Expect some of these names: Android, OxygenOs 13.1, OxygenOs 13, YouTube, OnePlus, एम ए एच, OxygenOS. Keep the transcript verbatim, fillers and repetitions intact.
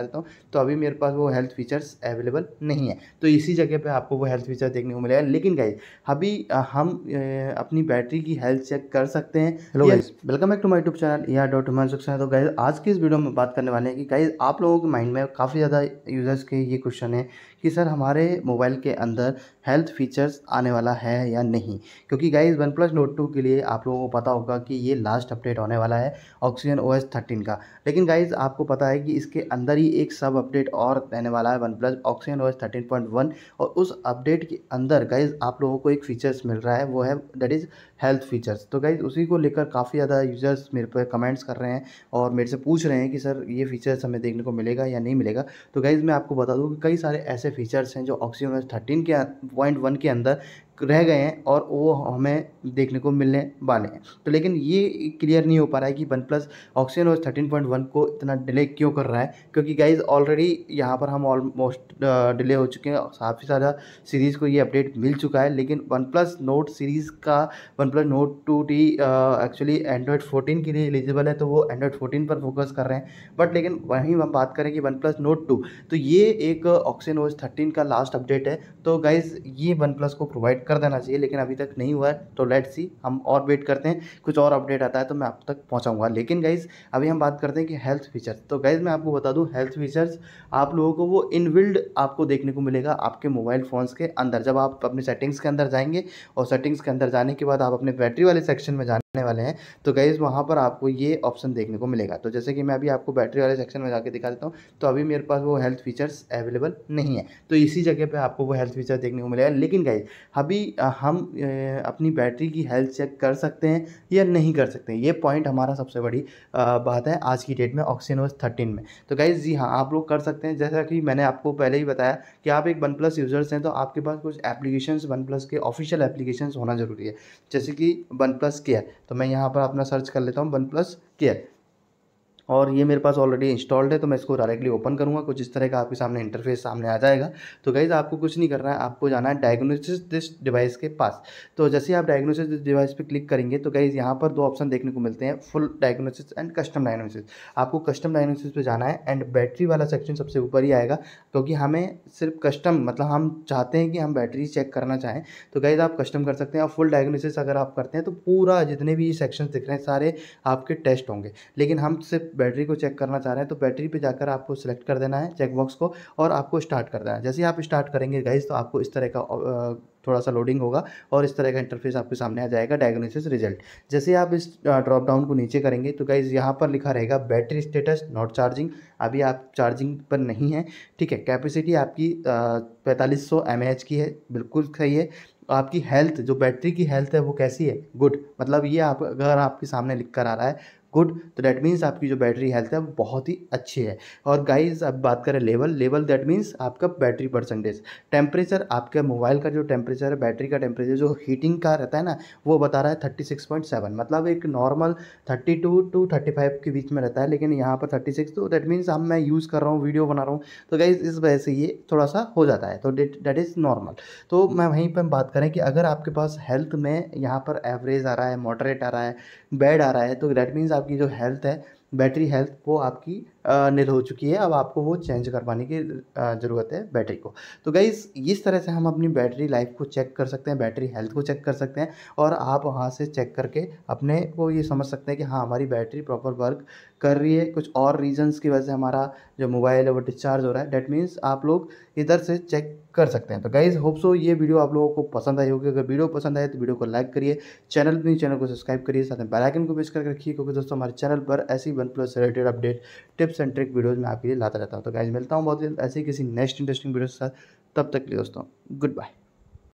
चलता हूँ तो अभी मेरे पास वो हेल्थ फीचर्स अवेलेबल नहीं है, तो इसी जगह पे आपको वो हेल्थ फीचर देखने को मिलेगा। लेकिन गाइज अभी हम अपनी बैटरी की हेल्थ चेक कर सकते हैं। Hello guys, welcome back to my YouTube channel या डॉट ह्यूमन सक्सेस। तो गाइज आज की इस वीडियो में बात करने वाले हैं कि गाइज आप लोगों के माइंड में काफ़ी ज़्यादा यूजर्स के ये क्वेश्चन है कि सर हमारे मोबाइल के अंदर हेल्थ फीचर्स आने वाला है या नहीं, क्योंकि guys OnePlus Nord two के लिए आप लोगों को पता होगा कि ये लास्ट अपडेट होने वाला है ऑक्सीजन ओ एस थर्टीन का। लेकिन गाइज आपको पता है कि इसके अंदर एक सब अपडेट और रहने वाला है OnePlus Oxygen OS thirteen point one, और उस अपडेट के अंदर गाइज आप लोगों को एक फीचर्स मिल रहा है, वो है दैट इज़ हेल्थ फीचर्स। तो गाइज उसी को लेकर काफ़ी ज़्यादा यूजर्स मेरे पर कमेंट्स कर रहे हैं और मेरे से पूछ रहे हैं कि सर ये फीचर्स हमें देखने को मिलेगा या नहीं मिलेगा। तो गाइज मैं आपको बता दूँ कि कई सारे ऐसे फीचर्स हैं जो ऑक्सीजन ओएस थर्टीन के पॉइंट वन के अंदर रह गए हैं और वो हमें देखने को मिलने वाले हैं। तो लेकिन ये क्लियर नहीं हो पा रहा है कि OnePlus Oxygen OS thirteen point one को इतना डिले क्यों कर रहा है, क्योंकि गाइज ऑलरेडी यहाँ पर हम ऑलमोस्ट डिले हो चुके हैं, काफ़ी सारा सीरीज़ को ये अपडेट मिल चुका है। लेकिन वन प्लस नोट सीरीज़ का OnePlus Nord two T actually Android fourteen के लिए एलिजिबल है, तो वो एंड्रॉयड फोर्टीन पर फोकस कर रहे हैं। बट लेकिन वहीं हम बात करें कि वन प्लस नोट टू, तो ये एक ऑक्सीजन ओएस थर्टीन का लास्ट अपडेट है, तो गाइज़ ये वन प्लस को प्रोवाइड कर देना चाहिए, लेकिन अभी तक नहीं हुआ है। तो लेट्स सी, हम और वेट करते हैं, कुछ और अपडेट आता है तो मैं आप तक पहुंचाऊंगा। लेकिन गाइज अभी हम बात करते हैं कि हेल्थ फीचर्स। तो गाइज मैं आपको बता दूं, हेल्थ फीचर्स आप लोगों को वो इनबिल्ड आपको देखने को मिलेगा आपके मोबाइल फ़ोन्स के अंदर। जब आप अपने सेटिंग्स के अंदर जाएंगे और सेटिंग्स के अंदर जाने के बाद आप अपने बैटरी वाले सेक्शन में जाने वाले हैं, तो गाइज वहां पर आपको ये ऑप्शन देखने को मिलेगा। तो जैसे कि मैं अभी आपको बैटरी वाले सेक्शन में जाके दिखा देता हूं, तो अभी मेरे पास वो हेल्थ फीचर्स अवेलेबल नहीं है, तो इसी जगह पे आपको वो हेल्थ फीचर देखने को मिलेगा। लेकिन गाइज अभी हम अपनी बैटरी की हेल्थ चेक कर सकते हैं या नहीं कर सकते, ये पॉइंट हमारा सबसे बड़ी बात है आज की डेट में ऑक्सीजन ओएस थर्टीन में। तो गाइज जी हाँ, आप लोग कर सकते हैं। जैसा कि मैंने आपको पहले ही बताया कि आप एक वन प्लस यूजर्स हैं, तो आपके पास कुछ एप्लीकेशंस वन प्लस के ऑफिशियल एप्लीकेशंस होना जरूरी है, जैसे कि वन प्लस केयर। तो मैं यहाँ पर अपना सर्च कर लेता हूँ वन प्लस केयर, और ये मेरे पास ऑलरेडी इंस्टॉल्ड है, तो मैं इसको डायरेक्टली ओपन करूँगा। कुछ इस तरह का आपके सामने इंटरफेस सामने आ जाएगा। तो गाइज आपको कुछ नहीं करना है, आपको जाना है डायग्नोसिस दिस डिवाइस के पास। तो जैसे ही आप डायग्नोसिस दिस डिवाइस पे क्लिक करेंगे, तो गाइज यहाँ पर दो ऑप्शन देखने को मिलते हैं, full diagnosis and custom diagnosis. आपको कस्टम डायग्नोसिस पर जाना है एंड बैटरी वाला सेक्शन सबसे ऊपर ही आएगा, क्योंकि हमें सिर्फ कस्टम मतलब हम चाहते हैं कि हम बैटरी चेक करना चाहें, तो गाइज आप कस्टम कर सकते हैं। और फुल डायग्नोसिस अगर आप करते हैं तो पूरा जितने भी सेक्शन दिख रहे हैं सारे आपके टेस्ट होंगे। लेकिन हम सिर्फ बैटरी को चेक करना चाह रहे हैं, तो बैटरी पे जाकर आपको सिलेक्ट कर देना है चेकबॉक्स को और आपको स्टार्ट कर देना है। जैसे ही आप स्टार्ट करेंगे गाइस, तो आपको इस तरह का थोड़ा सा लोडिंग होगा और इस तरह का इंटरफेस आपके सामने आ जाएगा, डायग्नोसिस रिजल्ट। जैसे आप इस ड्रॉप डाउन को नीचे करेंगे, तो गाइज यहाँ पर लिखा रहेगा बैटरी स्टेटस नॉट चार्जिंग, अभी आप चार्जिंग पर नहीं है, ठीक है। कैपेसिटी आपकी पैंतालीस सौ एम ए एच की है, बिल्कुल सही है। आपकी हेल्थ जो बैटरी की हेल्थ है वो कैसी है, गुड, मतलब ये आप अगर आपके सामने लिख कर आ रहा है गुड, तो डैट मीन्स आपकी जो बैटरी हेल्थ है वो बहुत ही अच्छी है। और गाइज अब बात करें लेवल, लेवल डैट मीन्स आपका बैटरी परसेंटेज। टेम्परेचर, आपके मोबाइल का जो टेम्परेचर है, बैटरी का टेम्परेचर जो हीटिंग का रहता है ना, वो बता रहा है थर्टी सिक्स पॉइंट सेवन, मतलब एक normal thirty two to thirty five के बीच में रहता है, लेकिन यहाँ पर थर्टी सिक्स, तो डैट मीन्स हम मैं यूज़ कर रहा हूँ, वीडियो बना रहा हूँ, तो गाइज इस वजह से ये थोड़ा सा हो जाता है, तो डैट इज़ नॉर्मल। तो मैं वहीं पर बात करें कि अगर आपके पास हेल्थ में यहाँ पर एवरेज आ रहा है, मॉडरेट आ रहा है, बैड आ रहा है, तो डैट मीन्स की जो हेल्थ है बैटरी हेल्थ वो आपकी नील हो चुकी है, अब आपको वो चेंज करवाने की ज़रूरत है बैटरी को। तो गाइस इस तरह से हम अपनी बैटरी लाइफ को चेक कर सकते हैं, बैटरी हेल्थ को चेक कर सकते हैं, और आप वहाँ से चेक करके अपने को ये समझ सकते हैं कि हाँ हमारी बैटरी प्रॉपर वर्क कर रही है, कुछ और रीजंस की वजह से हमारा जो मोबाइल है वो डिस्चार्ज हो रहा है, डैट मीन्स आप लोग इधर से चेक कर सकते हैं। तो गाइस होप सो ये वीडियो आप लोगों को पसंद आई होगी, अगर वीडियो पसंद आए तो वीडियो को लाइक करिए, चैनल अपनी चैनल को सब्सक्राइब करिए, साथ में बेल आइकन को प्रेस करके रखिए, क्योंकि दोस्तों हमारे चैनल पर ऐसी OnePlus related update, tips and trick videos मैं आपके लिए लाता रहता हूँ। तो गाइस मिलता हूँ बहुत जल्द ऐसे किसी नेक्स्ट इंटरेस्टिंग वीडियो के साथ, तब तक के लिए दोस्तों गुड बाय।